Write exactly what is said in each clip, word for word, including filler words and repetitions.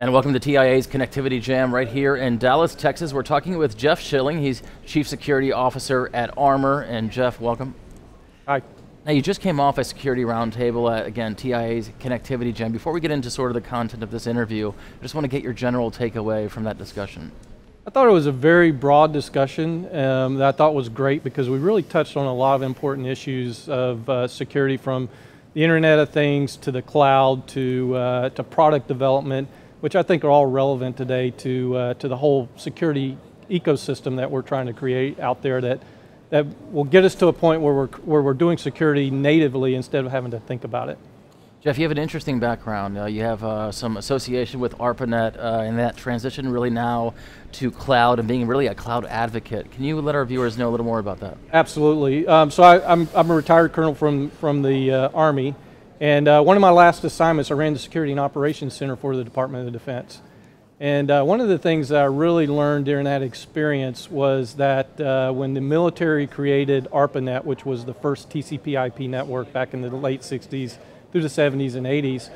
And welcome to T I A's Connectivity Jam right here in Dallas, Texas. We're talking with Jeff Schilling. He's Chief Security Officer at Armor. And Jeff, welcome. Hi. Now you just came off a security roundtable at, again, T I A's Connectivity Jam. Before we get into sort of the content of this interview, I just want to get your general takeaway from that discussion. I thought it was a very broad discussion um, that I thought was great because we really touched on a lot of important issues of uh, security, from the Internet of Things to the cloud to, uh, to product development, which I think are all relevant today to, uh, to the whole security ecosystem that we're trying to create out there that, that will get us to a point where we're, where we're doing security natively instead of having to think about it. Jeff, you have an interesting background. Uh, you have uh, some association with ARPANET uh, and that transition really now to cloud and being really a cloud advocate. Can you let our viewers know a little more about that? Absolutely. Um, so I, I'm, I'm a retired colonel from, from the uh, Army, and uh, one of my last assignments, I ran the Security and Operations Center for the Department of Defense. And uh, one of the things that I really learned during that experience was that uh, when the military created ARPANET, which was the first T C P I P network back in the late sixties, through the seventies and eighties,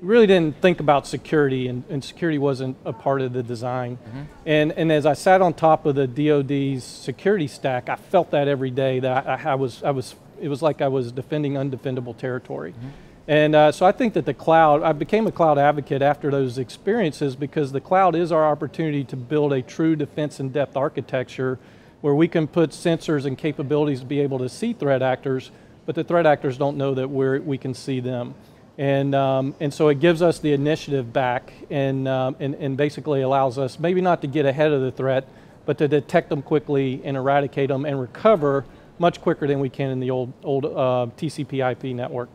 really didn't think about security, and, and security wasn't a part of the design. Mm-hmm. And, and as I sat on top of the D O D's security stack, I felt that every day that I, I was, I was, it was like I was defending undefendable territory. Mm-hmm. And uh, so I think that the cloud, I became a cloud advocate after those experiences because the cloud is our opportunity to build a true defense in depth architecture where we can put sensors and capabilities to be able to see threat actors, but the threat actors don't know that we're, we can see them. And, um, and so it gives us the initiative back and, um, and, and basically allows us maybe not to get ahead of the threat, but to detect them quickly and eradicate them and recover much quicker than we can in the old, old uh, T C P I P network.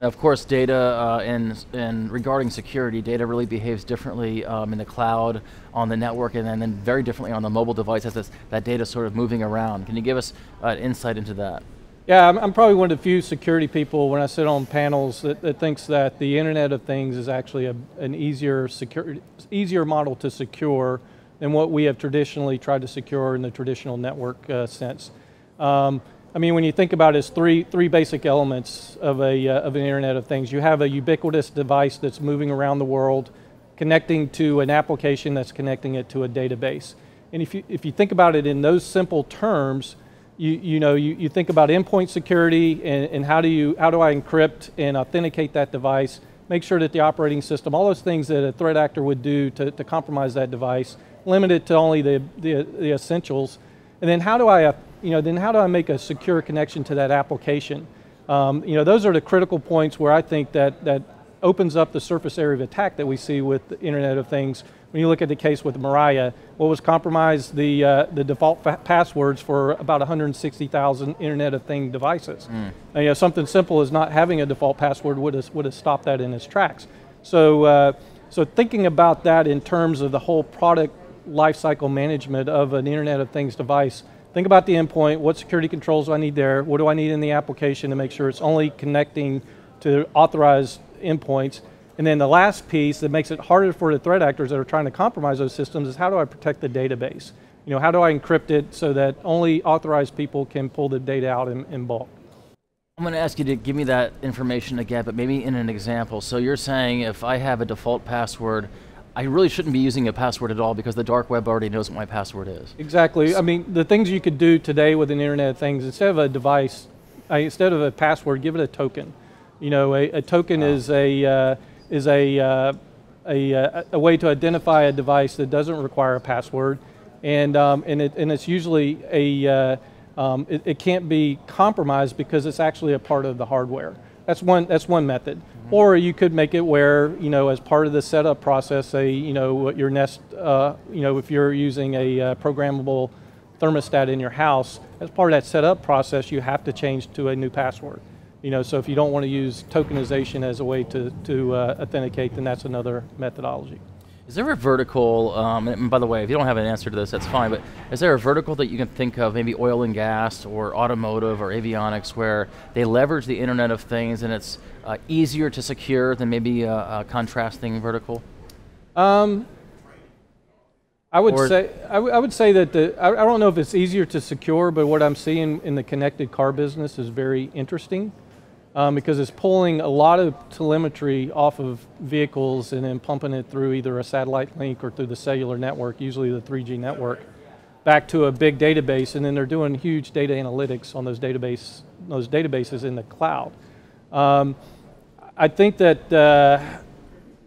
Of course, data uh, and, and regarding security, data really behaves differently um, in the cloud, on the network, and then, and then very differently on the mobile device as this, that data sort of moving around. Can you give us uh, insight into that? Yeah, I'm probably one of the few security people when I sit on panels that, that thinks that the Internet of Things is actually a, an easier, secure, easier model to secure than what we have traditionally tried to secure in the traditional network uh, sense. Um, I mean, when you think about it, it's three, three basic elements of, a, uh, of an Internet of Things. You have a ubiquitous device that's moving around the world, connecting to an application that's connecting it to a database. And if you, if you think about it in those simple terms, You, you know, you, you think about endpoint security and, and how do you, how do I encrypt and authenticate that device, make sure that the operating system, all those things that a threat actor would do to, to compromise that device, limit it to only the, the, the essentials. And then how do I, you know, then how do I make a secure connection to that application? Um, you know, those are the critical points where I think that, that opens up the surface area of attack that we see with the Internet of Things. When you look at the case with Mariah, what was compromised, the, uh, the default fa passwords for about one hundred sixty thousand Internet of Things devices. Mm. And, you know, something simple as not having a default password would have, would have stopped that in its tracks. So, uh, so thinking about that in terms of the whole product lifecycle management of an Internet of Things device, think about the endpoint, what security controls do I need there, what do I need in the application to make sure it's only connecting to authorized endpoints. And then the last piece that makes it harder for the threat actors that are trying to compromise those systems is how do I protect the database? You know, how do I encrypt it so that only authorized people can pull the data out in, in bulk? I'm going to ask you to give me that information again, but maybe in an example. So you're saying if I have a default password, I really shouldn't be using a password at all because the dark web already knows what my password is. Exactly. So I mean, the things you could do today with an Internet of Things, instead of a device, uh, instead of a password, give it a token. You know, a, a token wow. is a... Uh, is a, uh, a, a way to identify a device that doesn't require a password, and, um, and, it, and it's usually a, uh, um, it, it can't be compromised because it's actually a part of the hardware. That's one, that's one method. Mm-hmm. Or you could make it where, you know, as part of the setup process, say, you know, your Nest, uh, you know, if you're using a uh, programmable thermostat in your house, as part of that setup process, you have to change to a new password. You know, so if you don't want to use tokenization as a way to, to uh, authenticate, then that's another methodology. Is there a vertical, um, and by the way, if you don't have an answer to this, that's fine, but is there a vertical that you can think of, maybe oil and gas or automotive or avionics, where they leverage the Internet of Things and it's uh, easier to secure than maybe a, a contrasting vertical? Um, I would or say I, w I would say that the I, I don't know if it's easier to secure, but what I'm seeing in the connected car business is very interesting. um, because it's pulling a lot of telemetry off of vehicles and then pumping it through either a satellite link or through the cellular network, usually the three G network, back to a big database, and then they're doing huge data analytics on those, database, those databases in the cloud. Um, I think that, uh,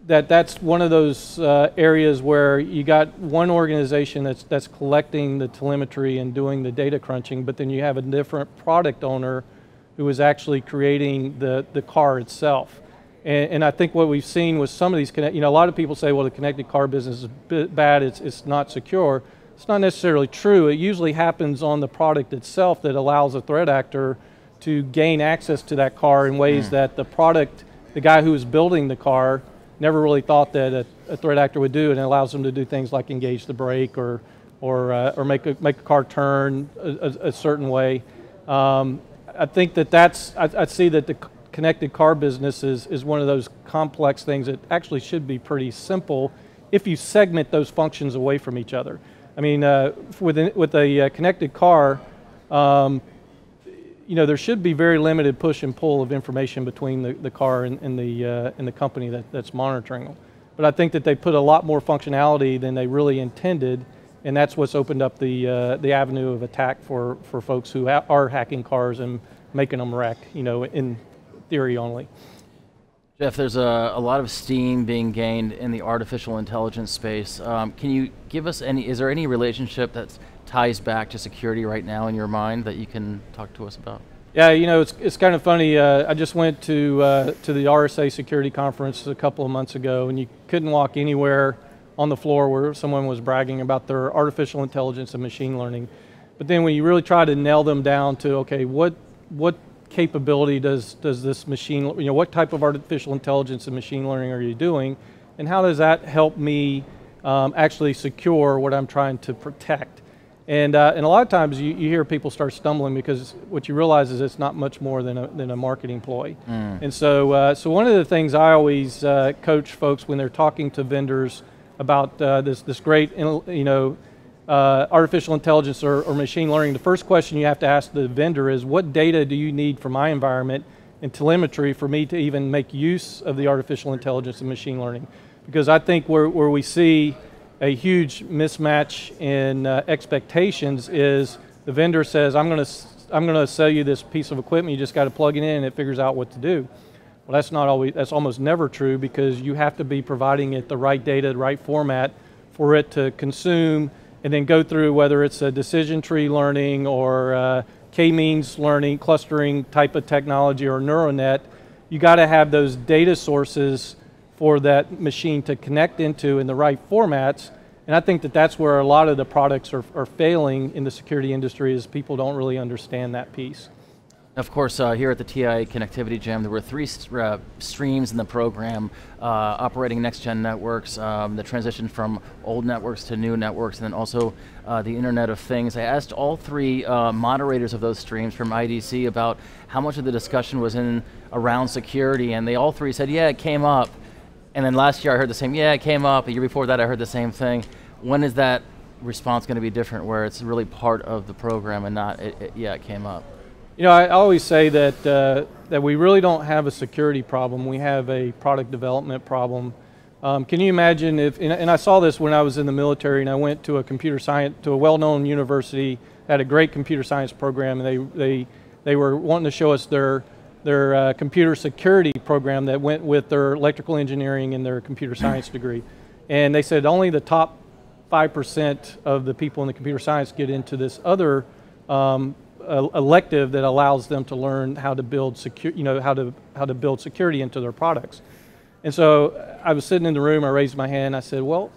that that's one of those uh, areas where you got one organization that's, that's collecting the telemetry and doing the data crunching, but then you have a different product owner who is actually creating the, the car itself. And, and I think what we've seen with some of these, connect, you know, a lot of people say, well, the connected car business is bad, it's, it's not secure. It's not necessarily true. It usually happens on the product itself that allows a threat actor to gain access to that car in ways mm. that the product, the guy who was building the car, never really thought that a, a threat actor would do, and it allows them to do things like engage the brake or, or, uh, or make, a, make a car turn a, a, a certain way. Um, I think that that's, I, I see that the connected car business is, is one of those complex things that actually should be pretty simple if you segment those functions away from each other. I mean, uh, with, a, with a uh, connected car, um, you know, there should be very limited push and pull of information between the, the car and, and, the, uh, and the company that, that's monitoring them. But I think that they put a lot more functionality than they really intended, and that's what's opened up the, uh, the avenue of attack for, for folks who ha are hacking cars and making them wreck, you know, in theory only. Jeff, there's a, a lot of steam being gained in the artificial intelligence space. Um, can you give us any, is there any relationship that ties back to security right now in your mind that you can talk to us about? Yeah, you know, it's, it's kind of funny. Uh, I just went to, uh, to the R S A security conference a couple of months ago, and you couldn't walk anywhere on the floor where someone was bragging about their artificial intelligence and machine learning. But then when you really try to nail them down to, okay, what, what capability does, does this machine, you know, what type of artificial intelligence and machine learning are you doing, and how does that help me um, actually secure what I'm trying to protect? And, uh, and a lot of times you, you hear people start stumbling because what you realize is it's not much more than a, than a marketing ploy. Mm. And so, uh, so one of the things I always uh, coach folks when they're talking to vendors about uh, this, this great, you know, Uh, artificial intelligence or, or machine learning, the first question you have to ask the vendor is, what data do you need for my environment and telemetry for me to even make use of the artificial intelligence and machine learning? Because I think where, where we see a huge mismatch in uh, expectations is the vendor says, I'm gonna, I'm gonna sell you this piece of equipment, you just gotta plug it in and it figures out what to do. Well, that's not always, that's almost never true, because you have to be providing it the right data, the right format for it to consume and then go through, whether it's a decision tree learning or uh, K-means learning, clustering type of technology, or neural net. You got to have those data sources for that machine to connect into in the right formats. And I think that that's where a lot of the products are, are failing in the security industry, is people don't really understand that piece. Of course, uh, here at the T I A Connectivity Jam, there were three st uh, streams in the program, uh, operating next-gen networks, um, the transition from old networks to new networks, and then also uh, the Internet of Things. I asked all three uh, moderators of those streams from I D C about how much of the discussion was in around security, and they all three said, yeah, it came up. And then last year I heard the same, yeah, it came up. A year before that I heard the same thing. When is that response going to be different, where it's really part of the program and not, it, it, yeah, it came up? You know, I always say that, uh, that we really don't have a security problem, we have a product development problem. Um, can you imagine if, and, and I saw this when I was in the military, and I went to a computer science, to a well-known university, had a great computer science program, and they, they, they were wanting to show us their, their uh, computer security program that went with their electrical engineering and their computer science degree. And they said only the top five percent of the people in the computer science get into this other um, elective that allows them to learn how to build secure, you know, how to how to build security into their products. And so I was sitting in the room, I raised my hand, I said, well,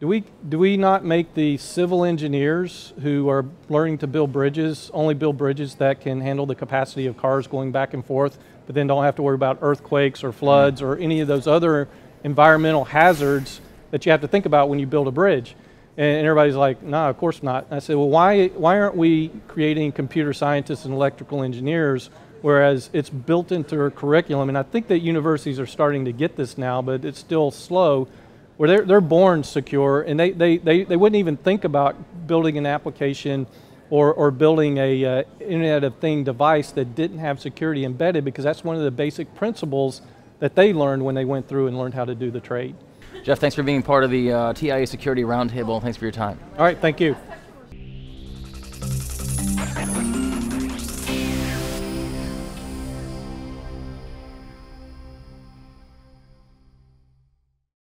do we do we not make the civil engineers who are learning to build bridges only build bridges that can handle the capacity of cars going back and forth, but then don't have to worry about earthquakes or floods or any of those other environmental hazards that you have to think about when you build a bridge? And everybody's like, no, nah, of course not. And I said, well, why, why aren't we creating computer scientists and electrical engineers, whereas it's built into our curriculum? And I think that universities are starting to get this now, but it's still slow, where they're, they're born secure, and they, they, they, they wouldn't even think about building an application or, or building a uh, Internet of Thing device that didn't have security embedded, because that's one of the basic principles that they learned when they went through and learned how to do the trade. Jeff, thanks for being part of the uh, T I A Security Roundtable. Thanks for your time. All right, thank you.